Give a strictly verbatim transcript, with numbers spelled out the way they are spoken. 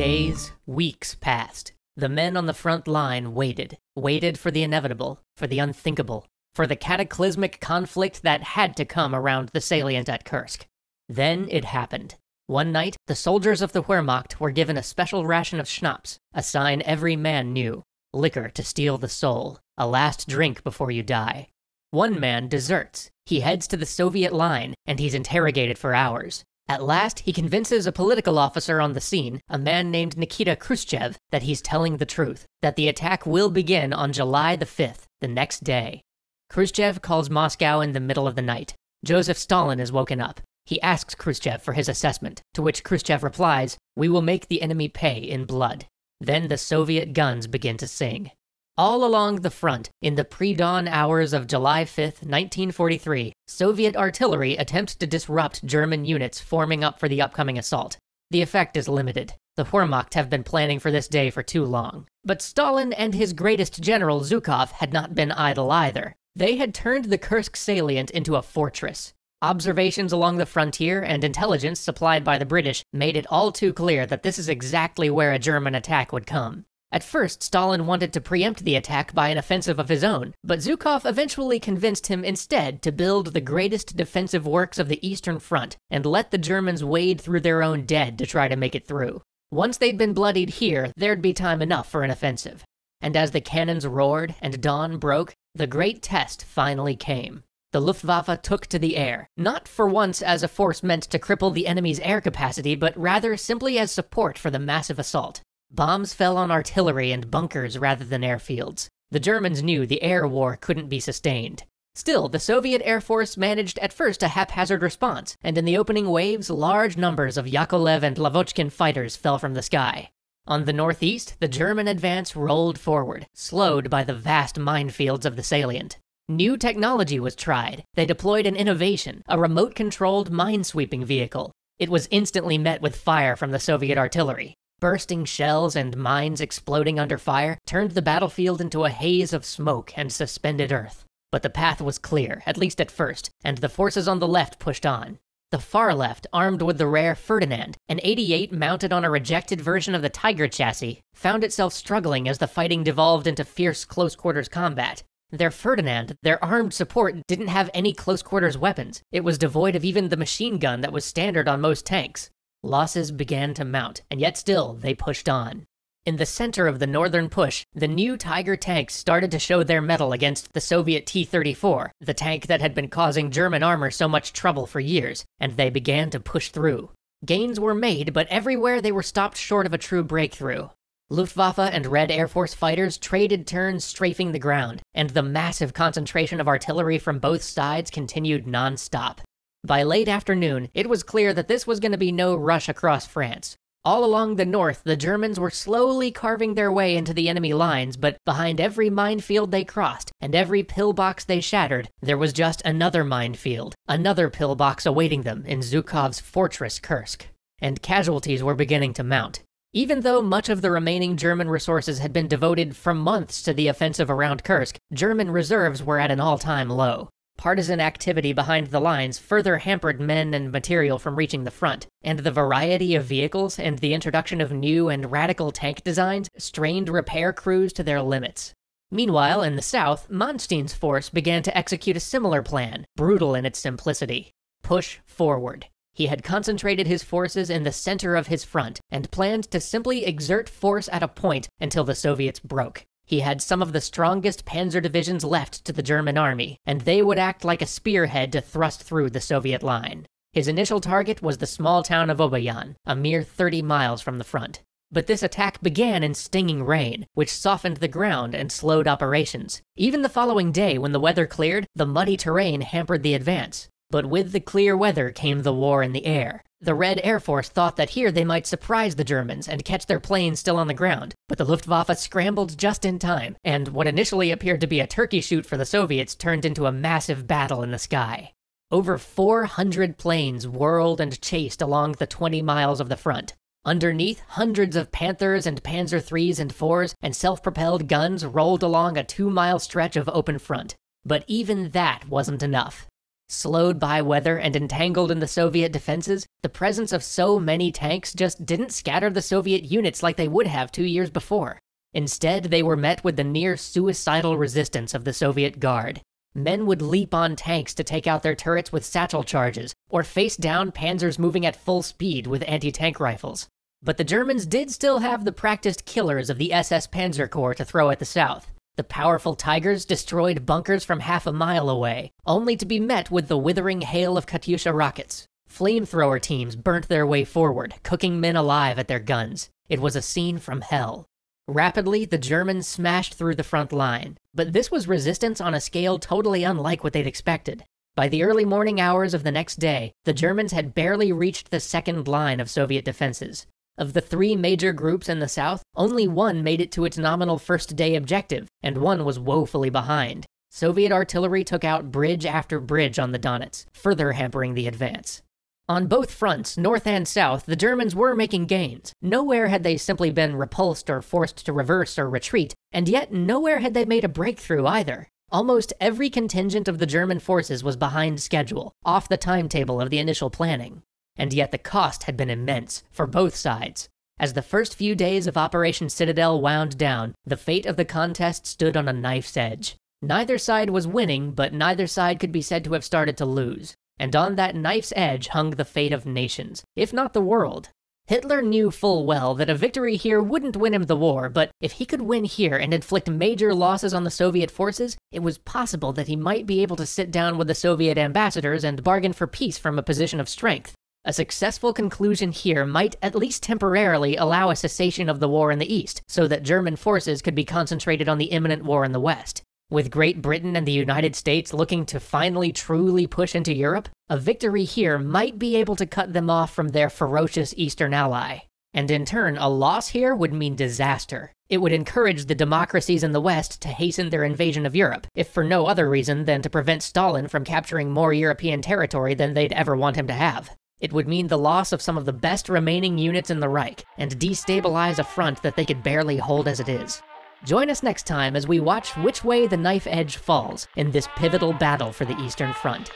Days, weeks passed. The men on the front line waited, waited for the inevitable, for the unthinkable, for the cataclysmic conflict that had to come around the salient at Kursk. Then it happened. One night, the soldiers of the Wehrmacht were given a special ration of schnapps, a sign every man knew, liquor to steal the soul, a last drink before you die. One man deserts. He heads to the Soviet line, and he's interrogated for hours. At last, he convinces a political officer on the scene, a man named Nikita Khrushchev, that he's telling the truth, that the attack will begin on July the fifth, the next day. Khrushchev calls Moscow in the middle of the night. Joseph Stalin is woken up. He asks Khrushchev for his assessment, to which Khrushchev replies, "We will make the enemy pay in blood." Then the Soviet guns begin to sing. All along the front, in the pre-dawn hours of July fifth, nineteen forty-three, Soviet artillery attempts to disrupt German units forming up for the upcoming assault. The effect is limited. The Wehrmacht have been planning for this day for too long. But Stalin and his greatest general, Zhukov, had not been idle either. They had turned the Kursk salient into a fortress. Observations along the frontier and intelligence supplied by the British made it all too clear that this is exactly where a German attack would come. At first, Stalin wanted to preempt the attack by an offensive of his own, but Zhukov eventually convinced him instead to build the greatest defensive works of the Eastern Front and let the Germans wade through their own dead to try to make it through. Once they'd been bloodied here, there'd be time enough for an offensive. And as the cannons roared and dawn broke, the great test finally came. The Luftwaffe took to the air, not for once as a force meant to cripple the enemy's air capacity, but rather simply as support for the massive assault. Bombs fell on artillery and bunkers rather than airfields. The Germans knew the air war couldn't be sustained. Still, the Soviet Air Force managed at first a haphazard response, and in the opening waves, large numbers of Yakolev and Lavochkin fighters fell from the sky. On the northeast, the German advance rolled forward, slowed by the vast minefields of the salient. New technology was tried. They deployed an innovation, a remote-controlled minesweeping vehicle. It was instantly met with fire from the Soviet artillery. Bursting shells and mines exploding under fire turned the battlefield into a haze of smoke and suspended earth. But the path was clear, at least at first, and the forces on the left pushed on. The far left, armed with the rare Ferdinand, an eighty-eight mounted on a rejected version of the Tiger chassis, found itself struggling as the fighting devolved into fierce close-quarters combat. Their Ferdinand, their armed support, didn't have any close-quarters weapons. It was devoid of even the machine gun that was standard on most tanks. Losses began to mount, and yet still, they pushed on. In the center of the northern push, the new Tiger tanks started to show their mettle against the Soviet T thirty-four, the tank that had been causing German armor so much trouble for years, and they began to push through. Gains were made, but everywhere they were stopped short of a true breakthrough. Luftwaffe and Red Air Force fighters traded turns strafing the ground, and the massive concentration of artillery from both sides continued non-stop. By late afternoon, it was clear that this was going to be no rush across France. All along the north, the Germans were slowly carving their way into the enemy lines, but behind every minefield they crossed, and every pillbox they shattered, there was just another minefield, another pillbox awaiting them in Zhukov's fortress Kursk. And casualties were beginning to mount. Even though much of the remaining German resources had been devoted for months to the offensive around Kursk, German reserves were at an all-time low. Partisan activity behind the lines further hampered men and material from reaching the front, and the variety of vehicles and the introduction of new and radical tank designs strained repair crews to their limits. Meanwhile, in the south, Manstein's force began to execute a similar plan, brutal in its simplicity. Push forward. He had concentrated his forces in the center of his front, and planned to simply exert force at a point until the Soviets broke. He had some of the strongest Panzer divisions left to the German army, and they would act like a spearhead to thrust through the Soviet line. His initial target was the small town of Oboyan, a mere thirty miles from the front. But this attack began in stinging rain, which softened the ground and slowed operations. Even the following day, when the weather cleared, the muddy terrain hampered the advance. But with the clear weather came the war in the air. The Red Air Force thought that here they might surprise the Germans and catch their planes still on the ground, but the Luftwaffe scrambled just in time, and what initially appeared to be a turkey shoot for the Soviets turned into a massive battle in the sky. Over four hundred planes whirled and chased along the twenty miles of the front. Underneath, hundreds of Panthers and Panzer threes and fours and self-propelled guns rolled along a two-mile stretch of open front. But even that wasn't enough. Slowed by weather and entangled in the Soviet defenses, the presence of so many tanks just didn't scatter the Soviet units like they would have two years before. Instead, they were met with the near-suicidal resistance of the Soviet Guard. Men would leap on tanks to take out their turrets with satchel charges, or face down panzers moving at full speed with anti-tank rifles. But the Germans did still have the practiced killers of the S S Panzer Corps to throw at the south. The powerful Tigers destroyed bunkers from half a mile away, only to be met with the withering hail of Katyusha rockets. Flamethrower teams burnt their way forward, cooking men alive at their guns. It was a scene from hell. Rapidly, the Germans smashed through the front line, but this was resistance on a scale totally unlike what they'd expected. By the early morning hours of the next day, the Germans had barely reached the second line of Soviet defenses. Of the three major groups in the south, only one made it to its nominal first-day objective, and one was woefully behind. Soviet artillery took out bridge after bridge on the Donets, further hampering the advance. On both fronts, north and south, the Germans were making gains. Nowhere had they simply been repulsed or forced to reverse or retreat, and yet nowhere had they made a breakthrough either. Almost every contingent of the German forces was behind schedule, off the timetable of the initial planning. And yet the cost had been immense, for both sides. As the first few days of Operation Citadel wound down, the fate of the contest stood on a knife's edge. Neither side was winning, but neither side could be said to have started to lose. And on that knife's edge hung the fate of nations, if not the world. Hitler knew full well that a victory here wouldn't win him the war, but if he could win here and inflict major losses on the Soviet forces, it was possible that he might be able to sit down with the Soviet ambassadors and bargain for peace from a position of strength. A successful conclusion here might at least temporarily allow a cessation of the war in the East, so that German forces could be concentrated on the imminent war in the West. With Great Britain and the United States looking to finally truly push into Europe, a victory here might be able to cut them off from their ferocious Eastern ally. And in turn, a loss here would mean disaster. It would encourage the democracies in the West to hasten their invasion of Europe, if for no other reason than to prevent Stalin from capturing more European territory than they'd ever want him to have. It would mean the loss of some of the best remaining units in the Reich, and destabilize a front that they could barely hold as it is. Join us next time as we watch which way the knife edge falls in this pivotal battle for the Eastern Front.